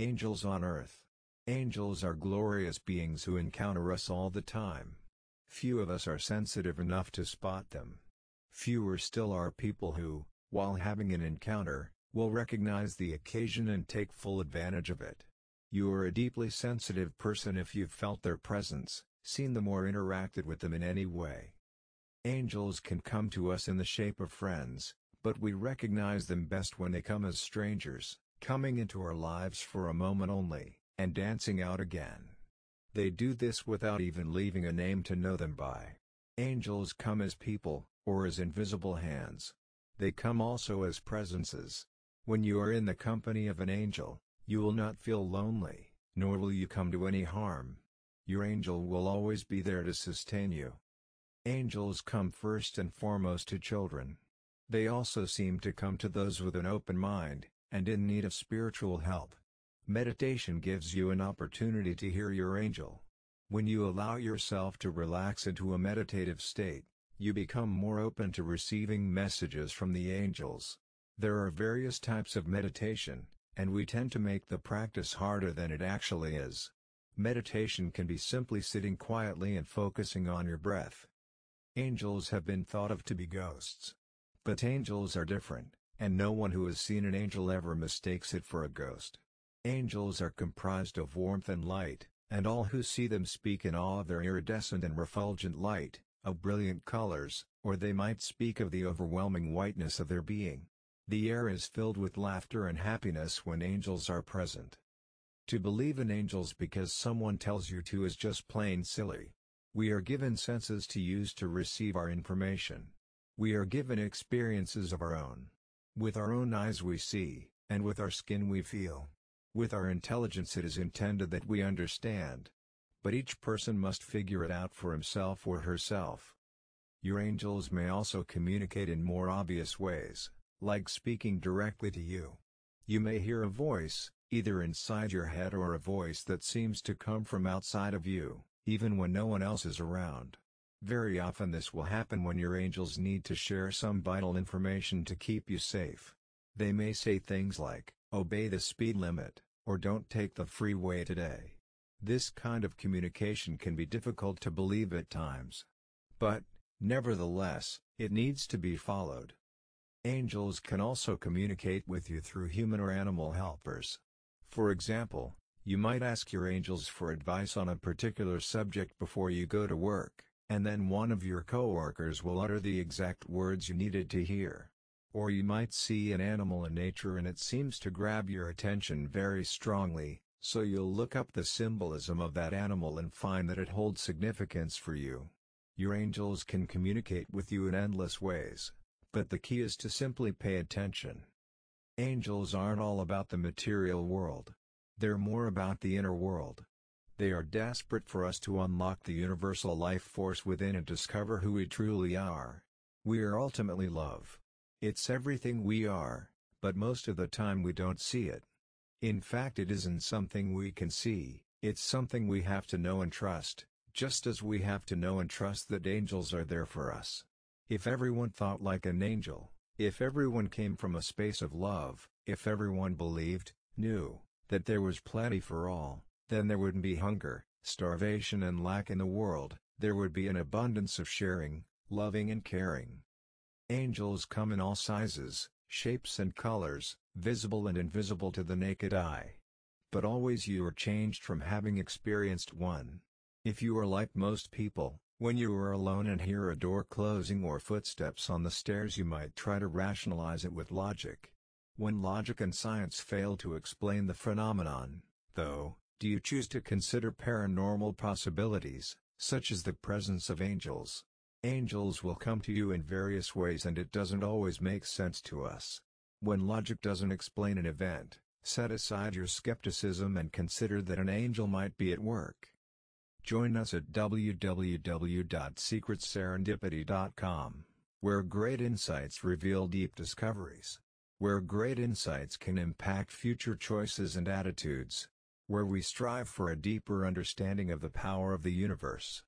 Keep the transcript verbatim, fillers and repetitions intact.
Angels on Earth. Angels are glorious beings who encounter us all the time. Few of us are sensitive enough to spot them. Fewer still are people who, while having an encounter, will recognize the occasion and take full advantage of it. You are a deeply sensitive person if you've felt their presence, seen them or interacted with them in any way. Angels can come to us in the shape of friends, but we recognize them best when they come as strangers, coming into our lives for a moment only, and dancing out again. They do this without even leaving a name to know them by. Angels come as people, or as invisible hands. They come also as presences. When you are in the company of an angel, you will not feel lonely, nor will you come to any harm. Your angel will always be there to sustain you. Angels come first and foremost to children. They also seem to come to those with an open mind, and in need of spiritual help. Meditation gives you an opportunity to hear your angel. When you allow yourself to relax into a meditative state, you become more open to receiving messages from the angels. There are various types of meditation, and we tend to make the practice harder than it actually is. Meditation can be simply sitting quietly and focusing on your breath. Angels have been thought of to be ghosts. But angels are different, and no one who has seen an angel ever mistakes it for a ghost. Angels are comprised of warmth and light, and all who see them speak in awe of their iridescent and refulgent light, of brilliant colors, or they might speak of the overwhelming whiteness of their being. The air is filled with laughter and happiness when angels are present. To believe in angels because someone tells you to is just plain silly. We are given senses to use to receive our information. We are given experiences of our own. With our own eyes we see, and with our skin we feel. With our intelligence it is intended that we understand. But each person must figure it out for himself or herself. Your angels may also communicate in more obvious ways, like speaking directly to you. You may hear a voice, either inside your head or a voice that seems to come from outside of you, even when no one else is around. Very often this will happen when your angels need to share some vital information to keep you safe. They may say things like, "Obey the speed limit," or "Don't take the freeway today." This kind of communication can be difficult to believe at times. But, nevertheless, it needs to be followed. Angels can also communicate with you through human or animal helpers. For example, you might ask your angels for advice on a particular subject before you go to work, and then one of your co-workers will utter the exact words you needed to hear. Or you might see an animal in nature and it seems to grab your attention very strongly, so you'll look up the symbolism of that animal and find that it holds significance for you. Your angels can communicate with you in endless ways, but the key is to simply pay attention. Angels aren't all about the material world. They're more about the inner world. They are desperate for us to unlock the universal life force within and discover who we truly are. We are ultimately love. It's everything we are, but most of the time we don't see it. In fact, it isn't something we can see, it's something we have to know and trust, just as we have to know and trust that angels are there for us. If everyone thought like an angel, if everyone came from a space of love, if everyone believed, knew, that there was plenty for all, then there wouldn't be hunger, starvation and lack in the world, there would be an abundance of sharing, loving and caring. Angels come in all sizes, shapes and colors, visible and invisible to the naked eye. But always you are changed from having experienced one. If you are like most people, when you are alone and hear a door closing or footsteps on the stairs you might try to rationalize it with logic. When logic and science fail to explain the phenomenon, though, do you choose to consider paranormal possibilities, such as the presence of angels? Angels will come to you in various ways and it doesn't always make sense to us. When logic doesn't explain an event, set aside your skepticism and consider that an angel might be at work. Join us at w w w dot secret serendipity dot com, where great insights reveal deep discoveries. Where great insights can impact future choices and attitudes. Where we strive for a deeper understanding of the power of the universe.